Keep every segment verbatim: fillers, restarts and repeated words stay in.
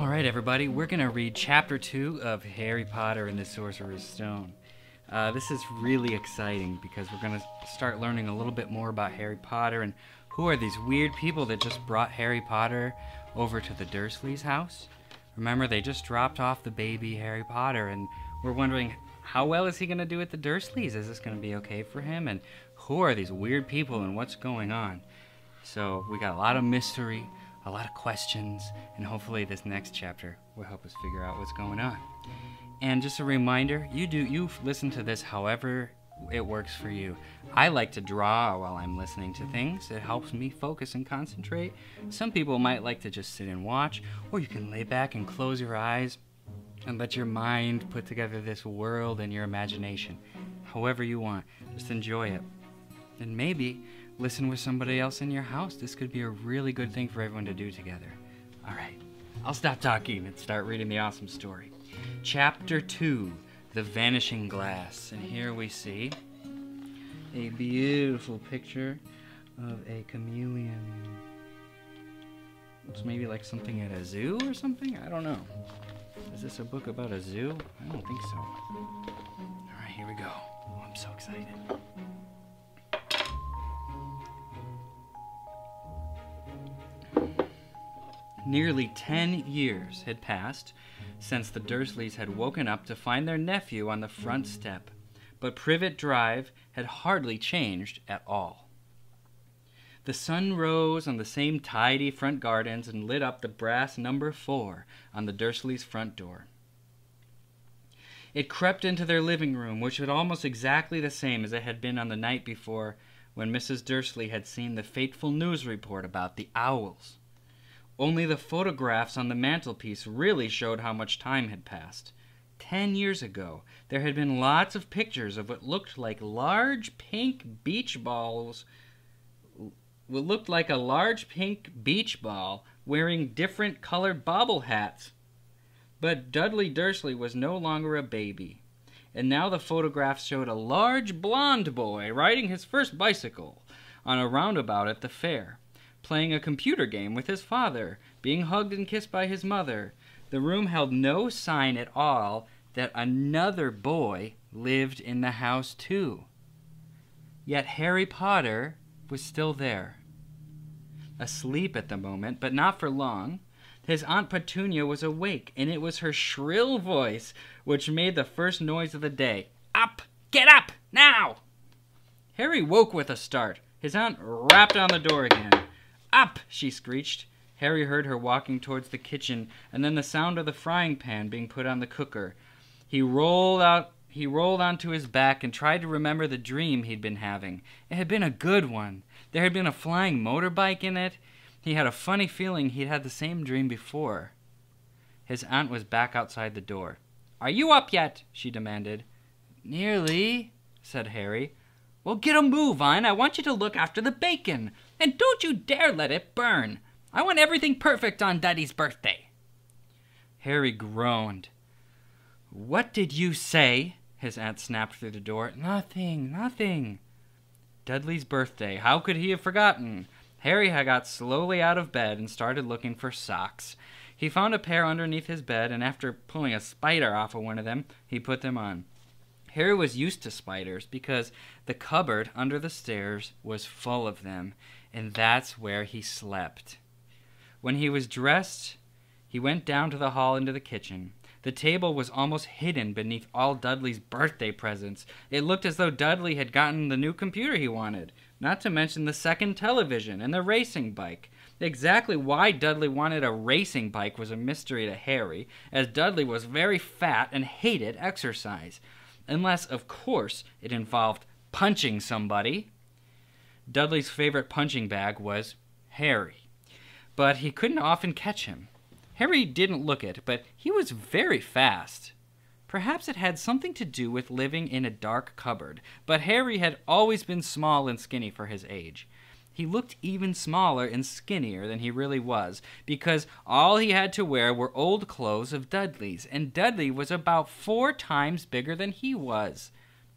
All right, everybody, we're going to read Chapter two of Harry Potter and the Sorcerer's Stone. Uh, this is really exciting because we're going to start learning a little bit more about Harry Potter and who are these weird people that just brought Harry Potter over to the Dursleys' house. Remember, they just dropped off the baby Harry Potter, and we're wondering, how well is he going to do at the Dursleys? Is this going to be okay for him? And who are these weird people and what's going on? So we got a lot of mystery, a lot of questions, and hopefully this next chapter will help us figure out what's going on. And just a reminder, you do you listen to this however it works for you. I like to draw while I'm listening to things. It helps me focus and concentrate. Some people might like to just sit and watch, or you can lay back and close your eyes and let your mind put together this world and your imagination. However you want, just enjoy it. And maybe listen with somebody else in your house. This could be a really good thing for everyone to do together. All right, I'll stop talking and start reading the awesome story. Chapter two, The Vanishing Glass. And here we see a beautiful picture of a chameleon. It's maybe like something at a zoo or something? I don't know. Is this a book about a zoo? I don't think so. All right, here we go. Oh, I'm so excited. Nearly ten years had passed since the Dursleys had woken up to find their nephew on the front step, but Privet Drive had hardly changed at all. The sun rose on the same tidy front gardens and lit up the brass number four on the Dursleys' front door. It crept into their living room, which was almost exactly the same as it had been on the night before when Missus Dursley had seen the fateful news report about the owls. Only the photographs on the mantelpiece really showed how much time had passed. Ten years ago, there had been lots of pictures of what looked like large pink beach balls, what looked like a large pink beach ball wearing different colored bobble hats. But Dudley Dursley was no longer a baby, and now the photographs showed a large blonde boy riding his first bicycle on a roundabout at the fair, playing a computer game with his father, being hugged and kissed by his mother. The room held no sign at all that another boy lived in the house too. Yet Harry Potter was still there. Asleep at the moment, but not for long. His Aunt Petunia was awake, and it was her shrill voice which made the first noise of the day. "Up! Get up! Now!" Harry woke with a start. His aunt rapped on the door again. "Up!" she screeched. Harry heard her walking towards the kitchen, and then the sound of the frying pan being put on the cooker. He rolled out. He rolled onto his back and tried to remember the dream he'd been having. It had been a good one. There had been a flying motorbike in it. He had a funny feeling he'd had the same dream before. His aunt was back outside the door. "Are you up yet?" she demanded. "Nearly," said Harry. "Well, get a move on. I want you to look after the bacon. And don't you dare let it burn. I want everything perfect on Daddy's birthday." Harry groaned. "What did you say?" His aunt snapped through the door. "Nothing, nothing." Dudley's birthday. How could he have forgotten? Harry had got slowly out of bed and started looking for socks. He found a pair underneath his bed, and after pulling a spider off of one of them, he put them on. Harry was used to spiders because the cupboard under the stairs was full of them, and that's where he slept. When he was dressed, he went down to the hall into the kitchen. The table was almost hidden beneath all Dudley's birthday presents. It looked as though Dudley had gotten the new computer he wanted, not to mention the second television and the racing bike. Exactly why Dudley wanted a racing bike was a mystery to Harry, as Dudley was very fat and hated exercise. Unless, of course, it involved punching somebody. Dudley's favorite punching bag was Harry, but he couldn't often catch him. Harry didn't look it, but he was very fast. Perhaps it had something to do with living in a dark cupboard, but Harry had always been small and skinny for his age. He looked even smaller and skinnier than he really was, because all he had to wear were old clothes of Dudley's, and Dudley was about four times bigger than he was.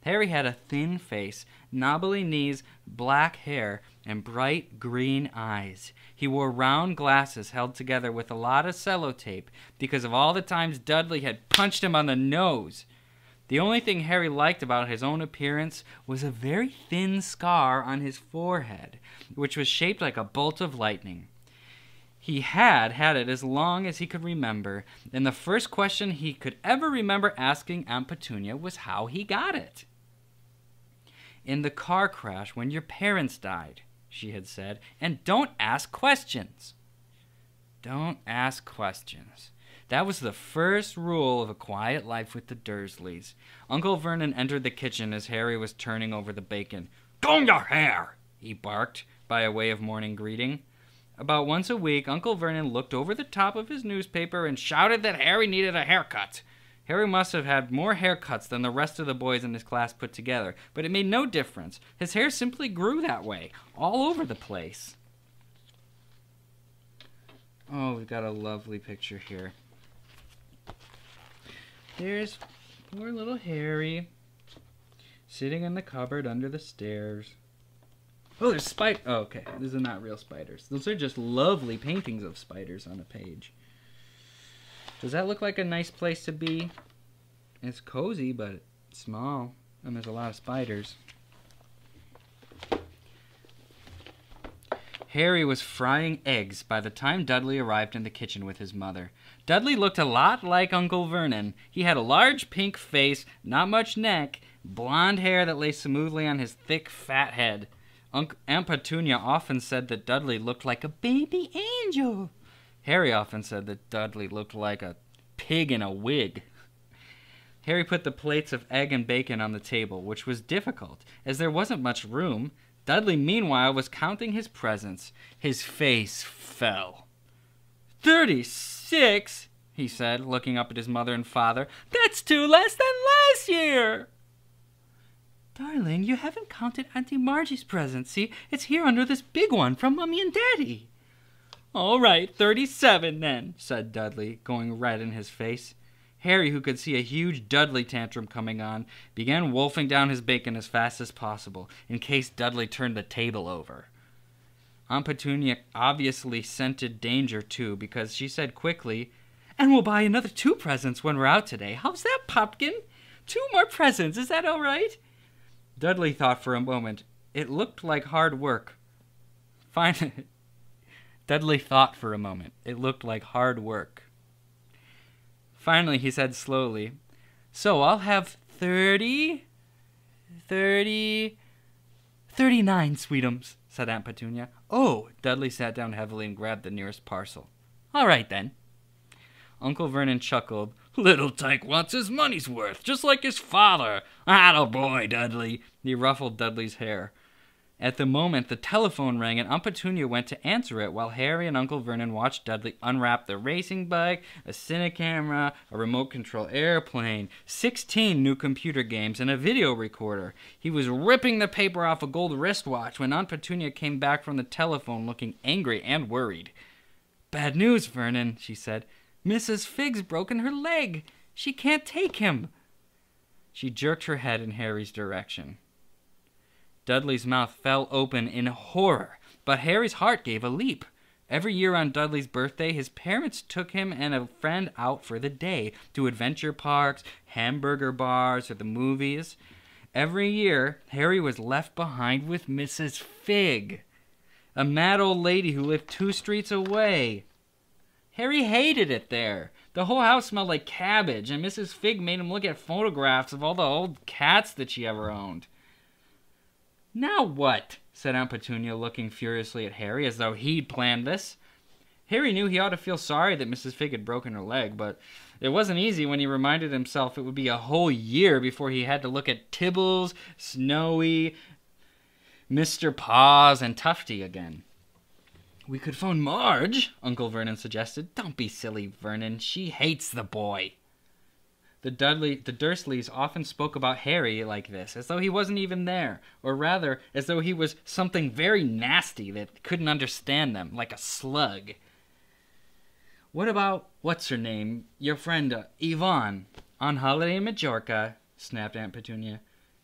Harry had a thin face, knobbly knees, black hair, and bright green eyes. He wore round glasses held together with a lot of sellotape because of all the times Dudley had punched him on the nose. The only thing Harry liked about his own appearance was a very thin scar on his forehead, which was shaped like a bolt of lightning. He had had it as long as he could remember, and the first question he could ever remember asking Aunt Petunia was how he got it. "In the car crash when your parents died," she had said, "and don't ask questions." Don't ask questions. That was the first rule of a quiet life with the Dursleys. Uncle Vernon entered the kitchen as Harry was turning over the bacon. "Comb your hair," he barked by way of morning greeting. About once a week, Uncle Vernon looked over the top of his newspaper and shouted that Harry needed a haircut. Harry must have had more haircuts than the rest of the boys in his class put together, but it made no difference. His hair simply grew that way, all over the place. Oh, we've got a lovely picture here. There's poor little Harry, sitting in the cupboard under the stairs. Oh, there's spider. Oh, okay. These are not real spiders. Those are just lovely paintings of spiders on a page. Does that look like a nice place to be? It's cozy, but it's small, and there's a lot of spiders. Harry was frying eggs by the time Dudley arrived in the kitchen with his mother. Dudley looked a lot like Uncle Vernon. He had a large pink face, not much neck, blonde hair that lay smoothly on his thick, fat head. Aunt Petunia often said that Dudley looked like a baby angel. Harry often said that Dudley looked like a pig in a wig. Harry put the plates of egg and bacon on the table, which was difficult, as there wasn't much room. Dudley, meanwhile, was counting his presents. His face fell. "Thirty-six," he said, looking up at his mother and father. "That's two less than last year." "Darling, you haven't counted Auntie Margie's present. See, it's here under this big one from Mummy and Daddy." "All right, thirty-seven then," said Dudley, going red in his face. Harry, who could see a huge Dudley tantrum coming on, began wolfing down his bacon as fast as possible, in case Dudley turned the table over. Aunt Petunia obviously scented danger, too, because she said quickly, "And we'll buy another two presents when we're out today. How's that, Popkin? Two more presents, is that all right?" Dudley thought for a moment. It looked like hard work. Finally, Dudley thought for a moment. It looked like hard work. Finally, he said slowly, "So I'll have thirty, thirty, thirty-nine, sweetums," said Aunt Petunia. "Oh," Dudley sat down heavily and grabbed the nearest parcel. "All right, then." Uncle Vernon chuckled. "Little tyke wants his money's worth, just like his father. Attaboy, Dudley." He ruffled Dudley's hair. At the moment, the telephone rang, and Aunt Petunia went to answer it while Harry and Uncle Vernon watched Dudley unwrap the racing bike, a cinecamera, a remote-control airplane, sixteen new computer games, and a video recorder. He was ripping the paper off a gold wristwatch when Aunt Petunia came back from the telephone looking angry and worried. "Bad news, Vernon," she said. "Missus Figg's broken her leg. She can't take him." She jerked her head in Harry's direction. Dudley's mouth fell open in horror, but Harry's heart gave a leap. Every year on Dudley's birthday, his parents took him and a friend out for the day to adventure parks, hamburger bars, or the movies. Every year, Harry was left behind with Missus Figg, a mad old lady who lived two streets away. Harry hated it there. The whole house smelled like cabbage, and Missus Figg made him look at photographs of all the old cats that she ever owned. "Now what?" said Aunt Petunia, looking furiously at Harry, as though he'd planned this. Harry knew he ought to feel sorry that Missus Figg had broken her leg, but it wasn't easy when he reminded himself it would be a whole year before he had to look at Tibbles, Snowy, Mister Paws, and Tufty again. "We could phone Marge," Uncle Vernon suggested. "Don't be silly, Vernon. She hates the boy." The Dudley, the Dursleys often spoke about Harry like this, as though he wasn't even there, or rather, as though he was something very nasty that couldn't understand them, like a slug. "What about, what's her name, your friend uh, Yvonne, on holiday in Majorca?" snapped Aunt Petunia.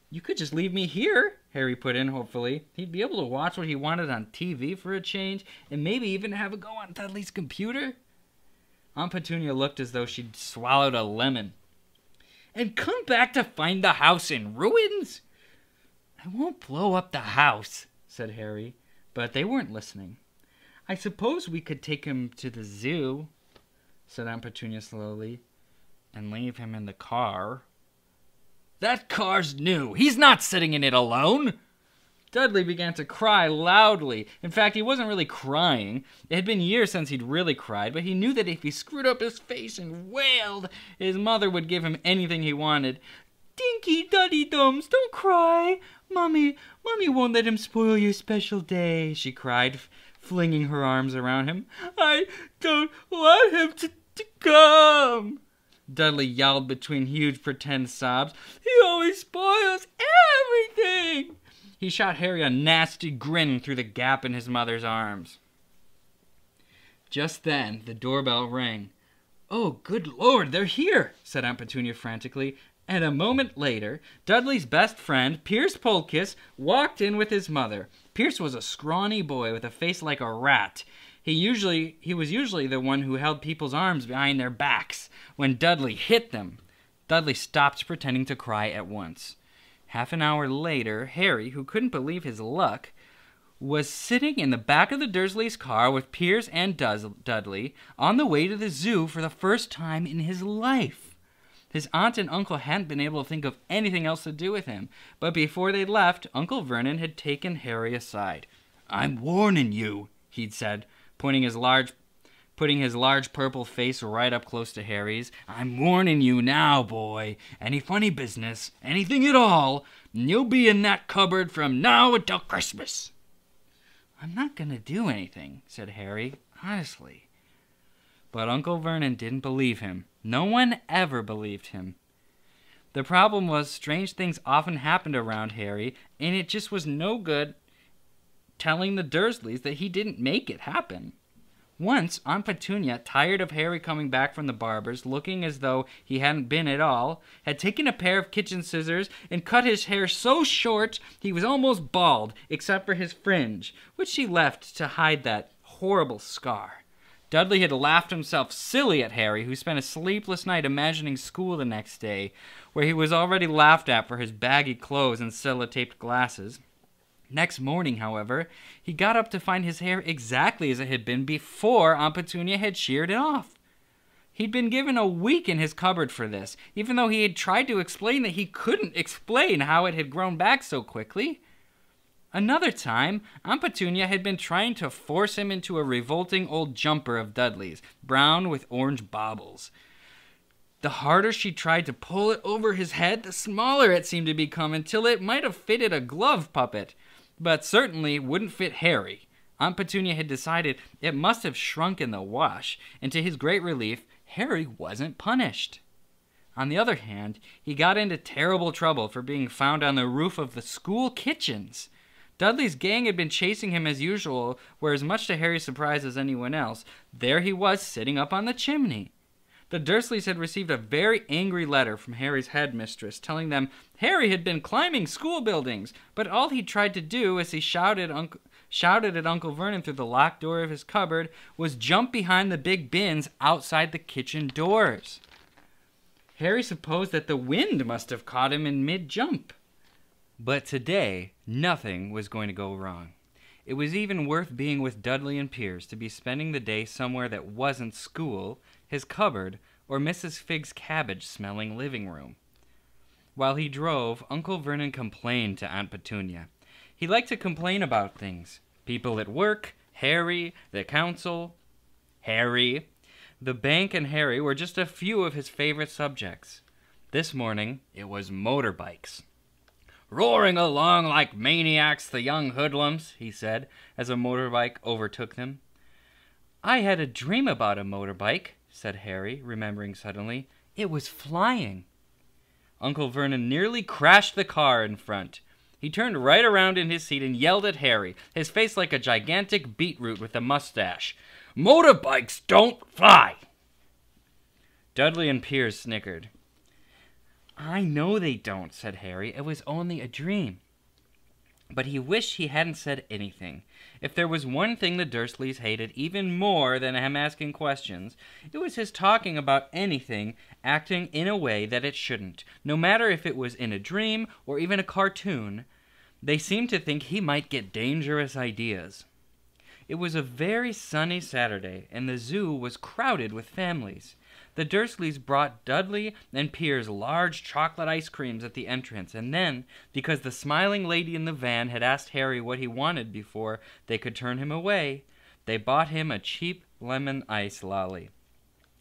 "You could just leave me here," Harry put in, hopefully. He'd be able to watch what he wanted on T V for a change, and maybe even have a go on Dudley's computer. Aunt Petunia looked as though she'd swallowed a lemon. And come back to find the house in ruins? I won't blow up the house, said Harry, but they weren't listening. I suppose we could take him to the zoo, said Aunt Petunia slowly, and leave him in the car. That car's new. He's not sitting in it alone. Dudley began to cry loudly. In fact, he wasn't really crying. It had been years since he'd really cried, but he knew that if he screwed up his face and wailed, his mother would give him anything he wanted. Dinky Duddy Dums, don't cry. Mommy, Mommy won't let him spoil your special day, she cried, flinging her arms around him. I don't want him to, to come. Dudley yelled between huge pretend sobs. He always spoils everything! He shot Harry a nasty grin through the gap in his mother's arms. Just then, the doorbell rang. Oh, good Lord, they're here, said Aunt Petunia frantically. And a moment later, Dudley's best friend, Piers Polkiss, walked in with his mother. Piers was a scrawny boy with a face like a rat. He usually, he was usually the one who held people's arms behind their backs when Dudley hit them. Dudley stopped pretending to cry at once. Half an hour later, Harry, who couldn't believe his luck, was sitting in the back of the Dursleys' car with Piers and Dudley on the way to the zoo for the first time in his life. His aunt and uncle hadn't been able to think of anything else to do with him, but before they left, Uncle Vernon had taken Harry aside. "I'm warning you," he'd said, Pointing his large, putting his large purple face right up close to Harry's. I'm warning you now, boy. Any funny business, anything at all, and you'll be in that cupboard from now until Christmas. I'm not going to do anything, said Harry, honestly. But Uncle Vernon didn't believe him. No one ever believed him. The problem was strange things often happened around Harry, and it just was no good telling the Dursleys that he didn't make it happen. Once, Aunt Petunia, tired of Harry coming back from the barber's, looking as though he hadn't been at all, had taken a pair of kitchen scissors and cut his hair so short he was almost bald, except for his fringe, which she left to hide that horrible scar. Dudley had laughed himself silly at Harry, who spent a sleepless night imagining school the next day, where he was already laughed at for his baggy clothes and sellotaped glasses. Next morning, however, he got up to find his hair exactly as it had been before Aunt Petunia had sheared it off. He'd been given a week in his cupboard for this, even though he had tried to explain that he couldn't explain how it had grown back so quickly. Another time, Aunt Petunia had been trying to force him into a revolting old jumper of Dudley's, brown with orange baubles. The harder she tried to pull it over his head, the smaller it seemed to become, until it might have fitted a glove puppet, but certainly wouldn't fit Harry. Aunt Petunia had decided it must have shrunk in the wash, and to his great relief, Harry wasn't punished. On the other hand, he got into terrible trouble for being found on the roof of the school kitchens. Dudley's gang had been chasing him as usual, where, as much to Harry's surprise as anyone else, there he was sitting up on the chimney. The Dursleys had received a very angry letter from Harry's headmistress telling them Harry had been climbing school buildings, but all he tried to do as he shouted, unc shouted at Uncle Vernon through the locked door of his cupboard was jump behind the big bins outside the kitchen doors. Harry supposed that the wind must have caught him in mid-jump. But today, nothing was going to go wrong. It was even worth being with Dudley and Piers to be spending the day somewhere that wasn't school, his cupboard, or Missus Figg's cabbage-smelling living room. While he drove, Uncle Vernon complained to Aunt Petunia. He liked to complain about things. People at work, Harry, the council, Harry. The bank and Harry were just a few of his favorite subjects. This morning, it was motorbikes. Roaring along like maniacs, the young hoodlums, he said, as a motorbike overtook them. I had a dream about a motorbike, said Harry, remembering suddenly. It was flying. Uncle Vernon nearly crashed the car in front. He turned right around in his seat and yelled at Harry, his face like a gigantic beetroot with a mustache. Motorbikes don't fly! Dudley and Piers snickered. I know they don't, said Harry. It was only a dream. But he wished he hadn't said anything. If there was one thing the Dursleys hated even more than him asking questions, it was his talking about anything, acting in a way that it shouldn't, no matter if it was in a dream or even a cartoon. They seemed to think he might get dangerous ideas. It was a very sunny Saturday, and the zoo was crowded with families. The Dursleys brought Dudley and Piers large chocolate ice creams at the entrance, and then, because the smiling lady in the van had asked Harry what he wanted before they could turn him away, they bought him a cheap lemon ice lolly.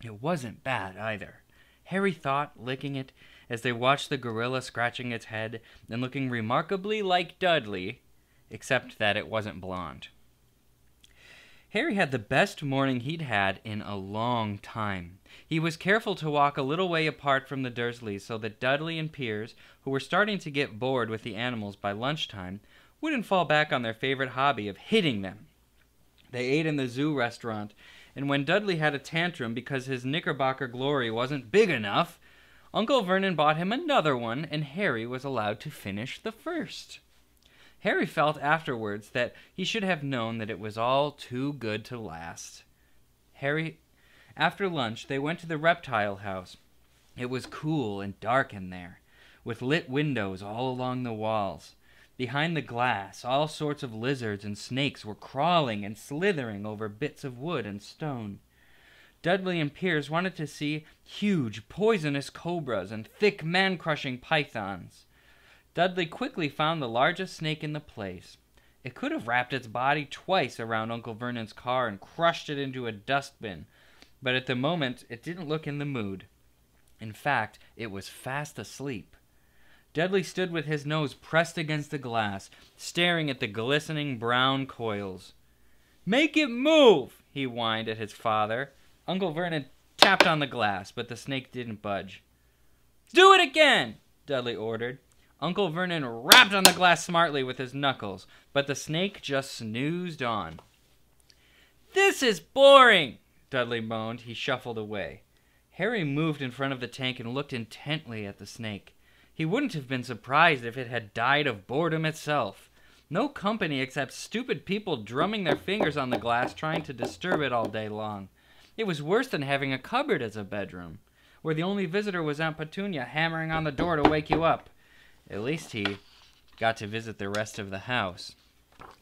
It wasn't bad, either, Harry thought, licking it, as they watched the gorilla scratching its head and looking remarkably like Dudley, except that it wasn't blonde. Harry had the best morning he'd had in a long time. He was careful to walk a little way apart from the Dursleys so that Dudley and Piers, who were starting to get bored with the animals by lunchtime, wouldn't fall back on their favorite hobby of hitting them. They ate in the zoo restaurant, and when Dudley had a tantrum because his Knickerbocker Glory wasn't big enough, Uncle Vernon bought him another one, and Harry was allowed to finish the first. Harry felt afterwards that he should have known that it was all too good to last. Harry, after lunch, they went to the reptile house. It was cool and dark in there, with lit windows all along the walls. Behind the glass, all sorts of lizards and snakes were crawling and slithering over bits of wood and stone. Dudley and Piers wanted to see huge, poisonous cobras and thick, man-crushing pythons. Dudley quickly found the largest snake in the place. It could have wrapped its body twice around Uncle Vernon's car and crushed it into a dustbin, but at the moment it didn't look in the mood. In fact, it was fast asleep. Dudley stood with his nose pressed against the glass, staring at the glistening brown coils. "Make it move!" he whined at his father. Uncle Vernon tapped on the glass, but the snake didn't budge. "Do it again!" Dudley ordered. Uncle Vernon rapped on the glass smartly with his knuckles, but the snake just snoozed on. "This is boring," Dudley moaned. He shuffled away. Harry moved in front of the tank and looked intently at the snake. He wouldn't have been surprised if it had died of boredom itself. No company except stupid people drumming their fingers on the glass trying to disturb it all day long. It was worse than having a cupboard as a bedroom, where the only visitor was Aunt Petunia hammering on the door to wake you up. At least he got to visit the rest of the house.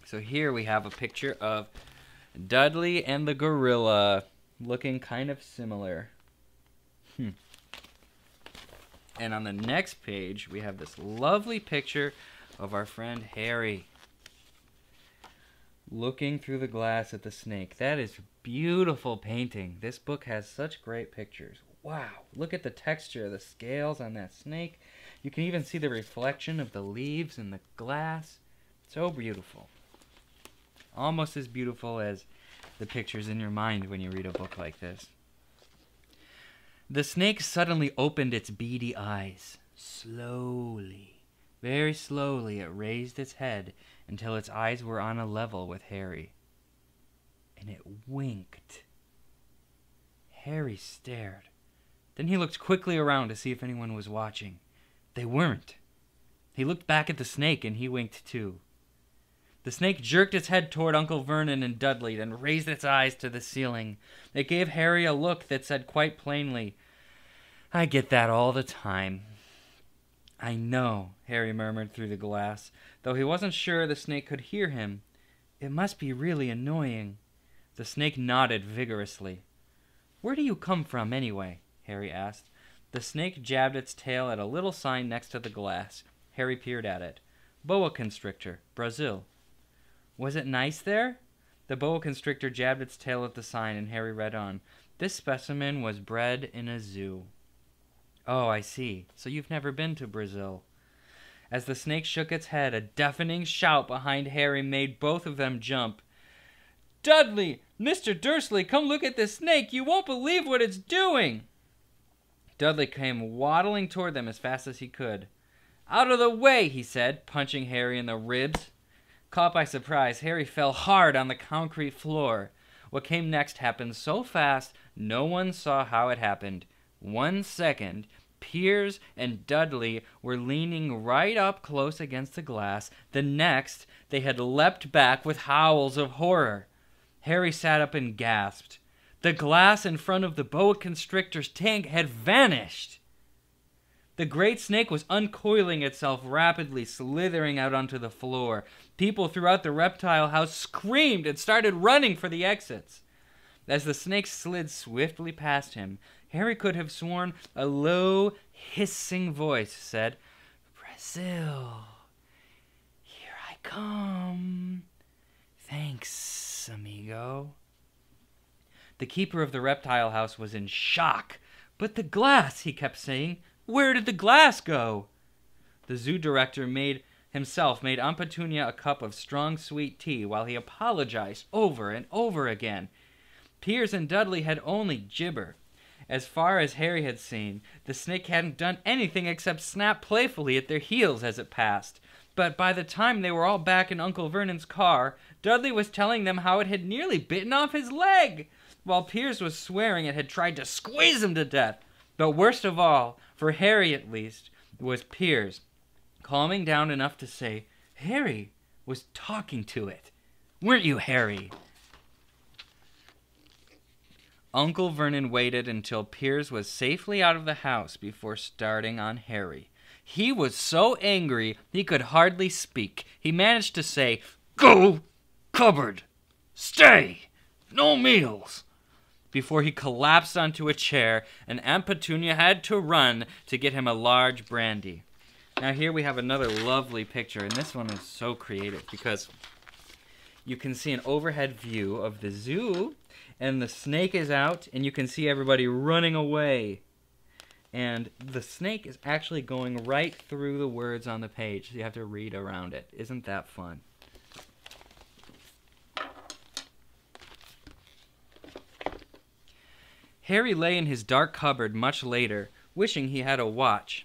So here we have a picture of Dudley and the gorilla looking kind of similar. Hmm. And on the next page, we have this lovely picture of our friend Harry looking through the glass at the snake. That is beautiful painting. This book has such great pictures. Wow, look at the texture, the scales on that snake. You can even see the reflection of the leaves in the glass. So beautiful. Almost as beautiful as the pictures in your mind when you read a book like this. The snake suddenly opened its beady eyes. Slowly, very slowly, it raised its head until its eyes were on a level with Harry. And it winked. Harry stared. Then he looked quickly around to see if anyone was watching. They weren't. He looked back at the snake, and he winked too. The snake jerked its head toward Uncle Vernon and Dudley, then raised its eyes to the ceiling. It gave Harry a look that said quite plainly, "I get that all the time." "I know," Harry murmured through the glass, though he wasn't sure the snake could hear him. "It must be really annoying." The snake nodded vigorously. "Where do you come from, anyway?" Harry asked. The snake jabbed its tail at a little sign next to the glass. Harry peered at it. "Boa constrictor, Brazil." "Was it nice there?" The boa constrictor jabbed its tail at the sign, and Harry read on. "This specimen was bred in a zoo." "Oh, I see. So you've never been to Brazil." As the snake shook its head, a deafening shout behind Harry made both of them jump. "Dudley! Mister Dursley, come look at this snake! You won't believe what it's doing!" Dudley came waddling toward them as fast as he could. "Out of the way," he said, punching Harry in the ribs. Caught by surprise, Harry fell hard on the concrete floor. What came next happened so fast, no one saw how it happened. One second, Piers and Dudley were leaning right up close against the glass. The next, they had leapt back with howls of horror. Harry sat up and gasped. The glass in front of the boa constrictor's tank had vanished. The great snake was uncoiling itself rapidly, slithering out onto the floor. People throughout the reptile house screamed and started running for the exits. As the snake slid swiftly past him, Harry could have sworn a low, hissing voice said, "Brazil, here I come. Thanks, amigo." The keeper of the reptile house was in shock. "But the glass," he kept saying. "Where did the glass go?" The zoo director made himself made Aunt Petunia a cup of strong, sweet tea while he apologized over and over again. Piers and Dudley had only gibber. As far as Harry had seen, the snake hadn't done anything except snap playfully at their heels as it passed. But by the time they were all back in Uncle Vernon's car, Dudley was telling them how it had nearly bitten off his leg, while Piers was swearing it had tried to squeeze him to death. But worst of all, for Harry at least, was Piers, calming down enough to say, "Harry was talking to it. Weren't you, Harry?" Uncle Vernon waited until Piers was safely out of the house before starting on Harry. He was so angry he could hardly speak. He managed to say, "Go, cupboard, stay, no meals," before he collapsed onto a chair, and Aunt Petunia had to run to get him a large brandy. Now here we have another lovely picture, and this one is so creative because you can see an overhead view of the zoo, and the snake is out, and you can see everybody running away. And the snake is actually going right through the words on the page, so you have to read around it. Isn't that fun? Harry lay in his dark cupboard much later, wishing he had a watch.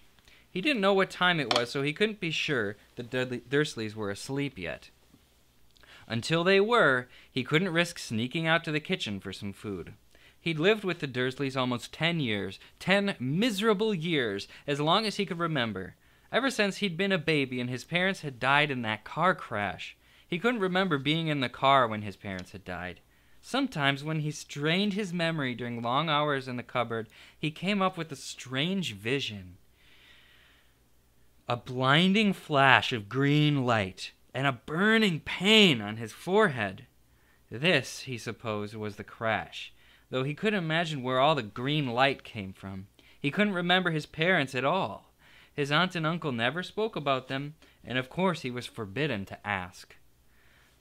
He didn't know what time it was, so he couldn't be sure that the Dursleys were asleep yet. Until they were, he couldn't risk sneaking out to the kitchen for some food. He'd lived with the Dursleys almost ten years, ten miserable years, as long as he could remember. Ever since he'd been a baby and his parents had died in that car crash. He couldn't remember being in the car when his parents had died. Sometimes when he strained his memory during long hours in the cupboard, he came up with a strange vision. A blinding flash of green light and a burning pain on his forehead. This, he supposed, was the crash, though he couldn't imagine where all the green light came from. He couldn't remember his parents at all. His aunt and uncle never spoke about them, and of course he was forbidden to ask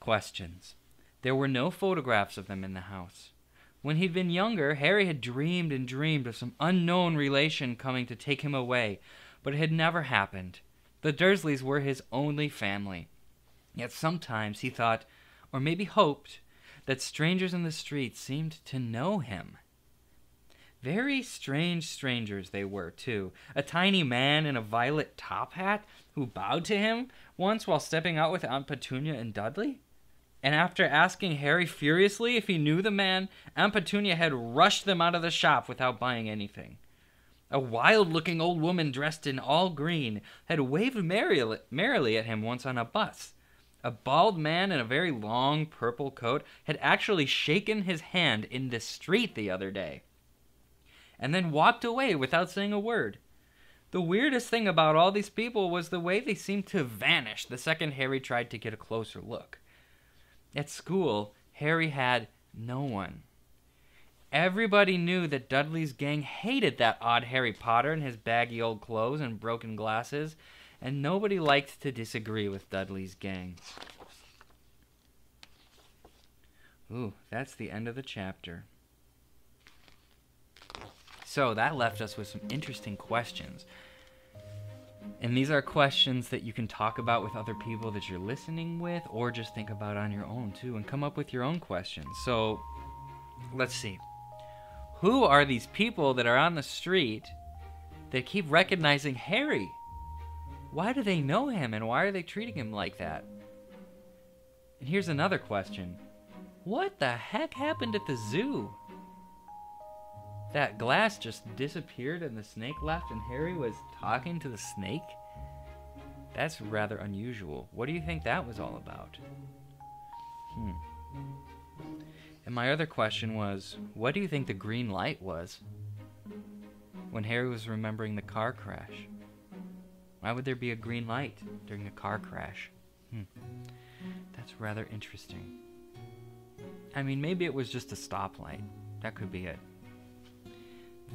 questions. There were no photographs of them in the house. When he'd been younger, Harry had dreamed and dreamed of some unknown relation coming to take him away, but it had never happened. The Dursleys were his only family. Yet sometimes he thought, or maybe hoped, that strangers in the street seemed to know him. Very strange strangers they were, too. A tiny man in a violet top hat who bowed to him once while stepping out with Aunt Petunia and Dudley. And after asking Harry furiously if he knew the man, Aunt Petunia had rushed them out of the shop without buying anything. A wild-looking old woman dressed in all green had waved merrily at him once on a bus. A bald man in a very long purple coat had actually shaken his hand in the street the other day, and then walked away without saying a word. The weirdest thing about all these people was the way they seemed to vanish the second Harry tried to get a closer look. At school, Harry had no one. Everybody knew that Dudley's gang hated that odd Harry Potter in his baggy old clothes and broken glasses, and nobody liked to disagree with Dudley's gang. Ooh, that's the end of the chapter. So that left us with some interesting questions. And these are questions that you can talk about with other people that you're listening with, or just think about on your own, too, and come up with your own questions. So, let's see. Who are these people that are on the street that keep recognizing Harry? Why do they know him, and why are they treating him like that? And here's another question. What the heck happened at the zoo? That glass just disappeared and the snake left and Harry was talking to the snake? That's rather unusual. What do you think that was all about? Hmm. And my other question was, what do you think the green light was? When Harry was remembering the car crash. Why would there be a green light during a car crash? Hmm. That's rather interesting. I mean, maybe it was just a stoplight. That could be it.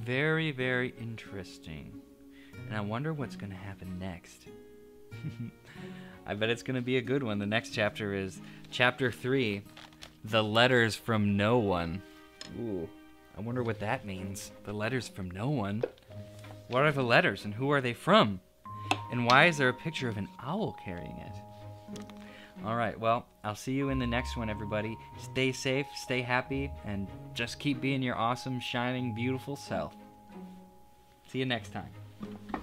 Very, very interesting. And I wonder what's going to happen next. I bet it's going to be a good one. The next chapter is Chapter three, The Letters from No One. Ooh, I wonder what that means. The letters from no one? What are the letters and who are they from? And why is there a picture of an owl carrying it? All right, well, I'll see you in the next one, everybody. Stay safe, stay happy, and just keep being your awesome, shining, beautiful self. See you next time.